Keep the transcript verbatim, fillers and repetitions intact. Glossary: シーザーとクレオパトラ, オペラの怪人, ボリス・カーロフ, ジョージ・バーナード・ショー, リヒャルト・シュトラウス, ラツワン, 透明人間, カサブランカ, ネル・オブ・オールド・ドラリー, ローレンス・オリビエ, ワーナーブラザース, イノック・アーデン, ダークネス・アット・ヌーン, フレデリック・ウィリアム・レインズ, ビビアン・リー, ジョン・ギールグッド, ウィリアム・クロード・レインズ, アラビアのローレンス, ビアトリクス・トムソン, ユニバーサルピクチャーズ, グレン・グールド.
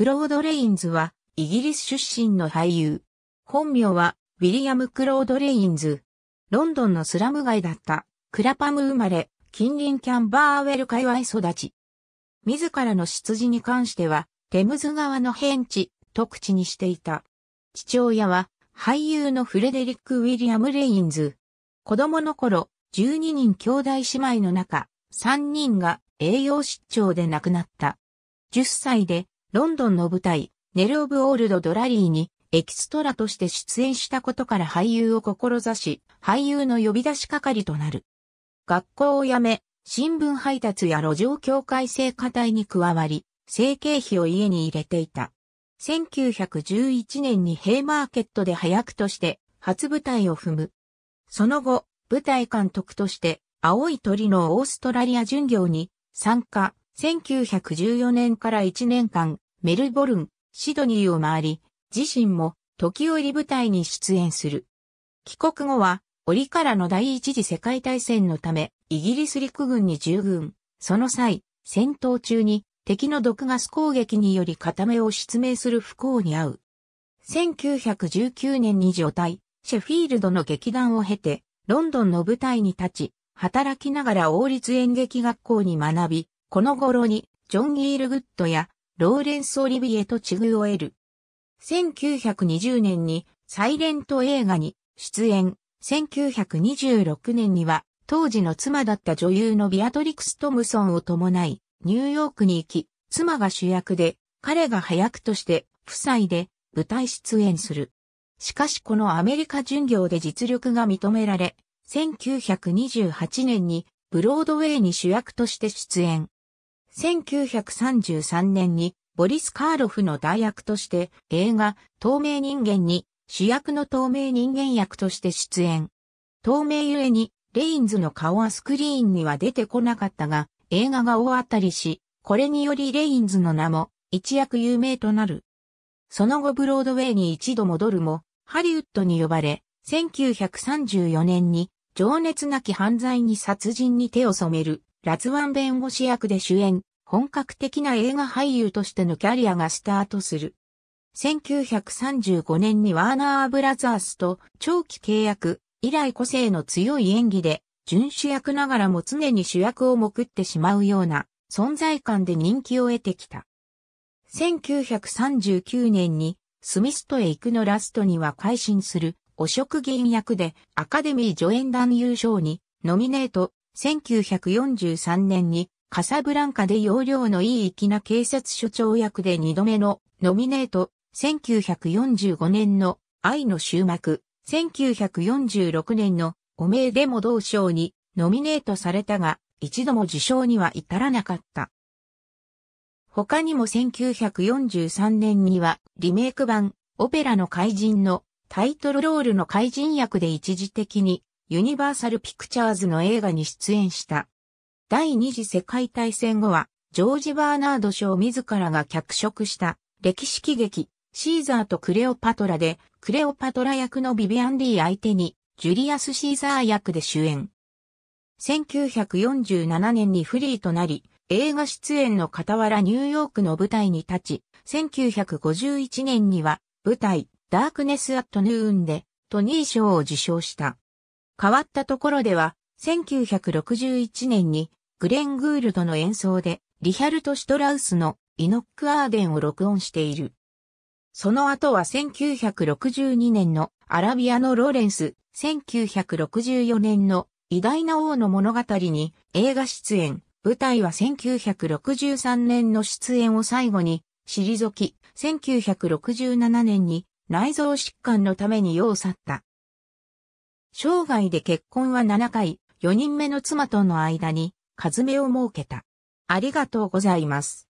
クロード・レインズはイギリス出身の俳優。本名はウィリアム・クロード・レインズ。ロンドンのスラム街だったクラパム生まれ、近隣キャンバーウェル界隈育ち。自らの出自に関してはテムズ川の変地と口にしていた。父親は俳優のフレデリック・ウィリアム・レインズ。子供の頃、じゅうににん兄弟姉妹の中、さんにんが栄養失調で亡くなった。じゅっさいでロンドンの舞台、ネル・オブ・オールド・ドラリーにエキストラとして出演したことから俳優を志し、俳優の呼び出し係となる。学校を辞め、新聞配達や路上境界生活隊に加わり、生計費を家に入れていた。せんきゅうひゃくじゅういちねんにヘイマーケットで配役として初舞台を踏む。その後、舞台監督として青い鳥のオーストラリア巡業に参加。せんきゅうひゃくじゅうよねんからいちねんかん、メルボルン、シドニーを回り、自身も時折舞台に出演する。帰国後は、折からの第一次世界大戦のため、イギリス陸軍に従軍。その際、戦闘中に敵の毒ガス攻撃により片目を失明する不幸に遭う。せんきゅうひゃくじゅうきゅうねんに除隊、シェフィールドの劇団を経て、ロンドンの舞台に立ち、働きながら王立演劇学校に学び、この頃に、ジョン・ギールグッドや、ローレンス・オリビエと知遇を得る。せんきゅうひゃくにじゅうねんに、サイレント映画に出演。せんきゅうひゃくにじゅうろくねんには、当時の妻だった女優のビアトリクス・トムソンを伴い、ニューヨークに行き、妻が主役で、彼が配役として、夫妻で、舞台出演する。しかしこのアメリカ巡業で実力が認められ、せんきゅうひゃくにじゅうはちねんに、ブロードウェイに主役として出演。せんきゅうひゃくさんじゅうさんねんにボリス・カーロフの代役として映画透明人間に主役の透明人間役として出演。透明ゆえにレインズの顔はスクリーンには出てこなかったが映画が大当たりし、これによりレインズの名も一躍有名となる。その後ブロードウェイに一度戻るもハリウッドに呼ばれ、せんきゅうひゃくさんじゅうよねんに情熱なき犯罪に殺人に手を染める。ラツワン弁護士役で主演、本格的な映画俳優としてのキャリアがスタートする。せんきゅうひゃくさんじゅうごねんにワーナーブラザースと長期契約、以来個性の強い演技で、準主役ながらも常に主役をもくってしまうような存在感で人気を得てきた。せんきゅうひゃくさんじゅうきゅうねんにスミスとへ行くのラストには改心する汚職議員役でアカデミー助演男優賞にノミネート。せんきゅうひゃくよんじゅうさんねんにカサブランカで要領のいい粋な警察署長役でにどめのノミネート。せんきゅうひゃくよんじゅうごねんの愛の終幕、せんきゅうひゃくよんじゅうろくねんの汚名でも同賞にノミネートされたが一度も受賞には至らなかった。他にもせんきゅうひゃくよんじゅうさんねんにはリメイク版オペラの怪人のタイトルロールの怪人役で一時的にユニバーサルピクチャーズの映画に出演した。第二次世界大戦後は、ジョージ・バーナード・ショー自らが脚色した歴史喜劇、シーザーとクレオパトラで、クレオパトラ役のビビアン・リー相手に、ジュリアス・シーザー役で主演。せんきゅうひゃくよんじゅうななねんにフリーとなり、映画出演の傍らニューヨークの舞台に立ち、せんきゅうひゃくごじゅういちねんには、舞台、ダークネス・アット・ヌーンで、トニー賞を受賞した。変わったところでは、せんきゅうひゃくろくじゅういちねんにグレン・グールドの演奏でリヒャルト・シュトラウスのイノック・アーデンを録音している。その後はせんきゅうひゃくろくじゅうにねんのアラビアのローレンス、せんきゅうひゃくろくじゅうよねんの偉大な王の物語に映画出演、舞台はせんきゅうひゃくろくじゅうさんねんの出演を最後に退き、せんきゅうひゃくろくじゅうななねんに内臓疾患のために世を去った。生涯で結婚はななかい、よにんめの妻との間に、和芽を設けた。ありがとうございます。